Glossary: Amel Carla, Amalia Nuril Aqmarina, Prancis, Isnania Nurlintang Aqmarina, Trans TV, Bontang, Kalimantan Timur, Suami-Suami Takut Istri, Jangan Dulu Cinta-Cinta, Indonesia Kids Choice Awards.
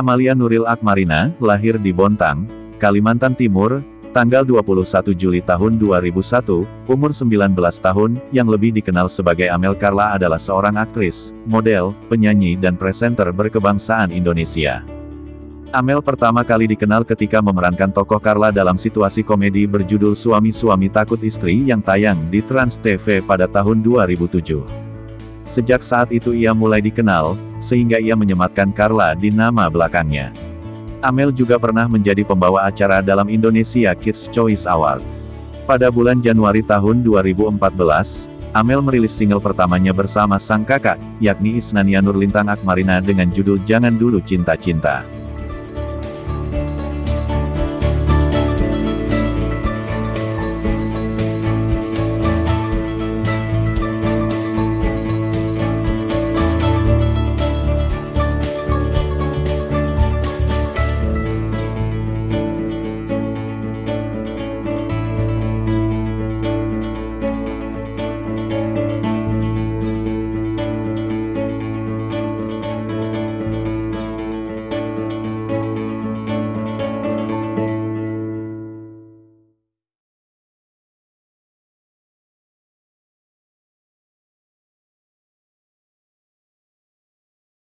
Amalia Nuril Aqmarina, lahir di Bontang, Kalimantan Timur, tanggal 21 Juli tahun 2001, umur 19 tahun, yang lebih dikenal sebagai Amel Carla adalah seorang aktris, model, penyanyi dan presenter berkebangsaan Indonesia. Amel pertama kali dikenal ketika memerankan tokoh Carla dalam situasi komedi berjudul Suami-Suami Takut Istri yang tayang di Trans TV pada tahun 2007. Sejak saat itu ia mulai dikenal, sehingga ia menyematkan Carla di nama belakangnya. Amel juga pernah menjadi pembawa acara dalam Indonesia Kids Choice Awards. Pada bulan Januari tahun 2014, Amel merilis single pertamanya bersama sang kakak, yakni Isnania Nurlintang Aqmarina dengan judul Jangan Dulu Cinta-Cinta.